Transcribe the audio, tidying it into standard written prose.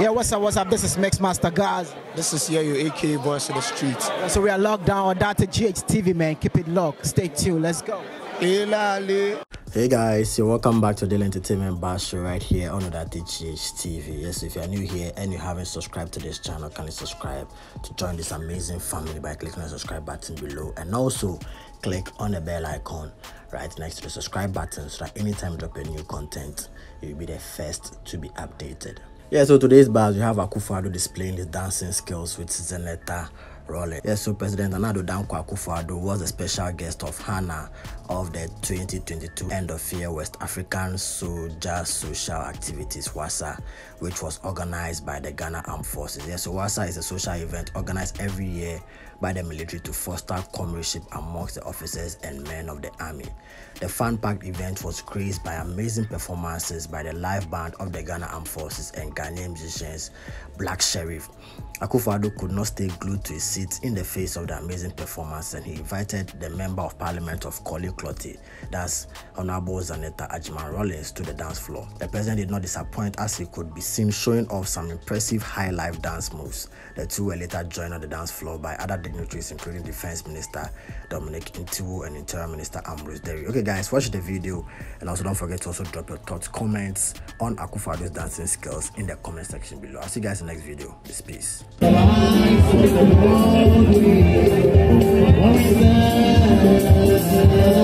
Yeah, what's up? This is Mixmaster Gaz. This is your AK voice of the streets. So we are locked down on that GH TV, man. Keep it locked. Stay tuned. Let's go. Hey guys, you're welcome back to Daily Entertainment Bash right here on that GH TV. Yes, if you are new here and you haven't subscribed to this channel, kindly subscribe to join this amazing family by clicking on the subscribe button below, and also click on the bell icon right next to the subscribe button so that anytime you drop a new content, you'll be the first to be updated. Yeah, so today's bash, we have Akufo-Addo displaying his dancing skills with Zanetor Rawlings. Yes, so President Nana Addo Dankwa Akufo-Addo was a special guest of Ghana of the 2022 end-of-year West African Soldier Social Activities (wasa), which was organized by the Ghana Armed Forces. Yes, so wasa is a social event organized every year by the military to foster comradeship amongst the officers and men of the army. The fun-packed event was graced by amazing performances by the live band of the Ghana Armed Forces and Ghanaian musicians Black Sheriff. Akufo-Addo could not stay glued to his seat in the face of the amazing performance, and he invited the Member of Parliament of Colly Clotti, that's Honorable Zanetor Rawlings, to the dance floor. The president did not disappoint, as he could be seen showing off some impressive high-life dance moves. The two were later joined on the dance floor by other dignitaries, including Defense Minister Dominic Intuo and Interior Minister Ambrose Derry. Okay guys, watch the video, and also don't forget to also drop your thoughts, comments on Akufo-Addo's dancing skills in the comment section below. I'll see you guys in the next video. Peace. What's that?